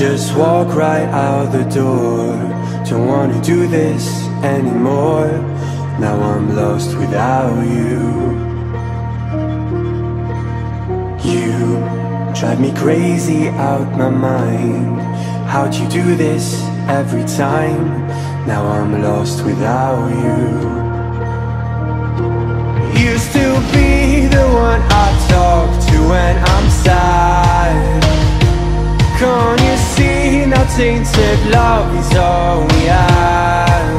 just walk right out the door. Don't wanna do this anymore. Now I'm lost without you. You drive me crazy out my mind. How'd you do this every time? Now I'm lost without you. Used to be the one I talk to when I'm sad. Can't you see now tainted love is all we have?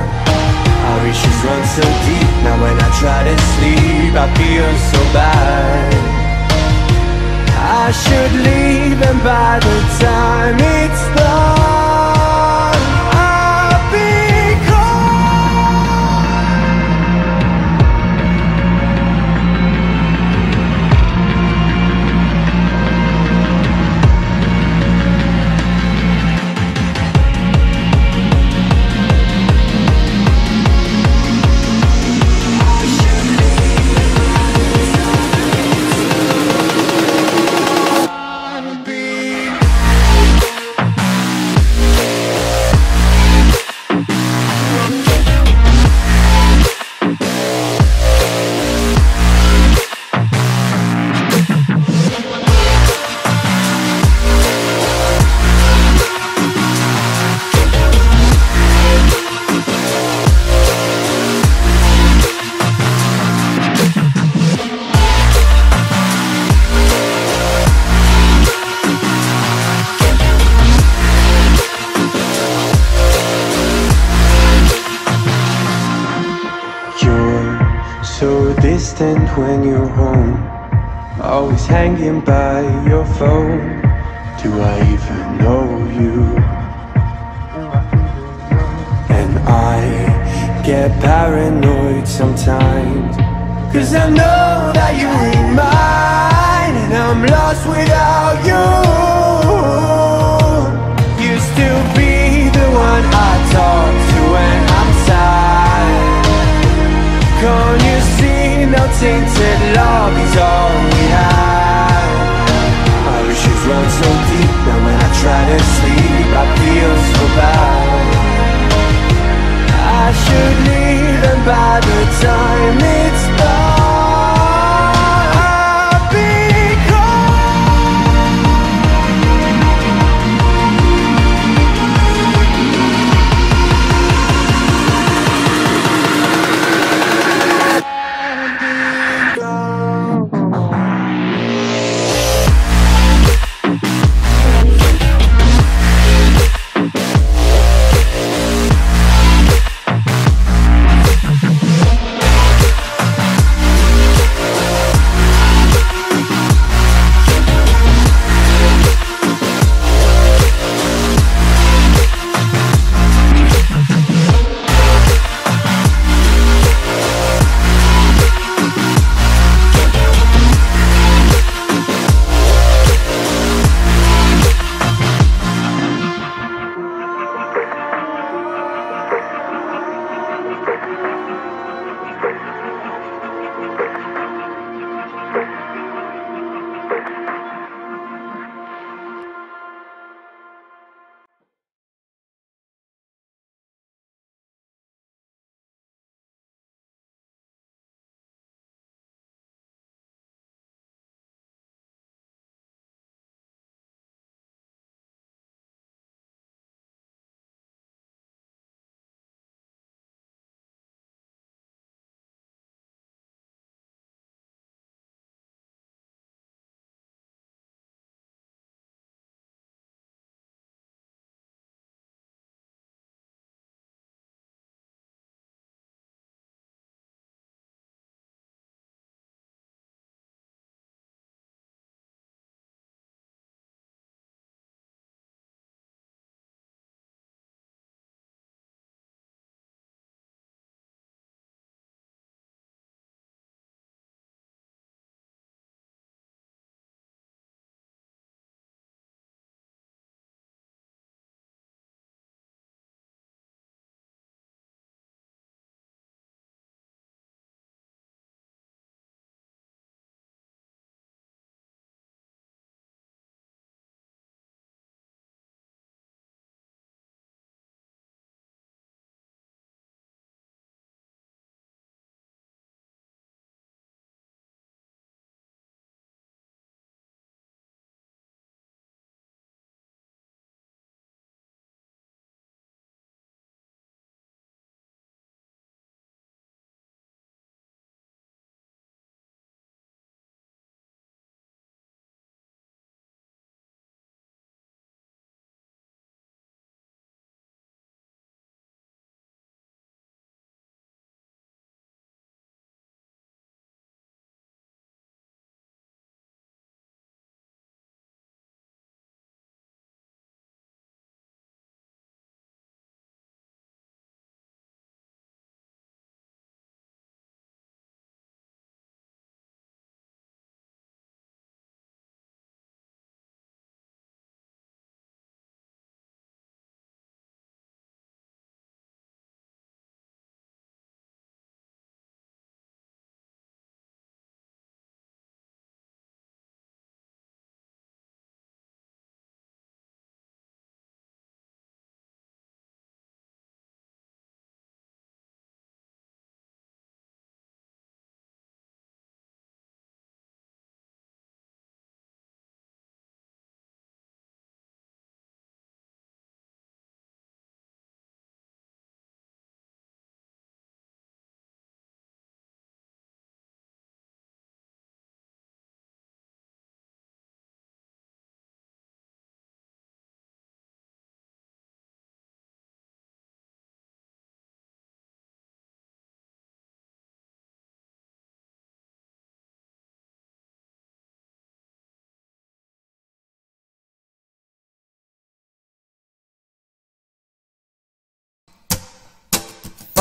Our issues run so deep, now when I try to sleep I feel so bad. I should leave, and by the time it's done I'll be when you're home, always hanging by your phone. Do I even know you? And I get paranoid sometimes, cause I know that you ain't mine, and I'm lost without you. Used to be the one I talk to when I'm sad. Can't you see? Now tainted love is all we have. Our issues run so deep, now when I try to sleep I feel so bad. I should leave, and by the time it's done I'll be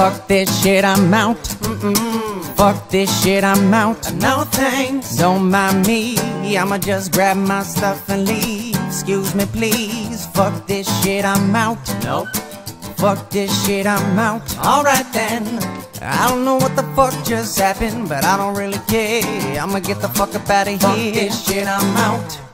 Fuck this shit, I'm out. Fuck this shit, I'm out. No thanks. Don't mind me, I'ma just grab my stuff and leave. Excuse me, please. Fuck this shit, I'm out. Nope. Fuck this shit, I'm out. Alright then. I don't know what the fuck just happened, but I don't really care. I'ma get the fuck up out of here. Fuck this shit, I'm out.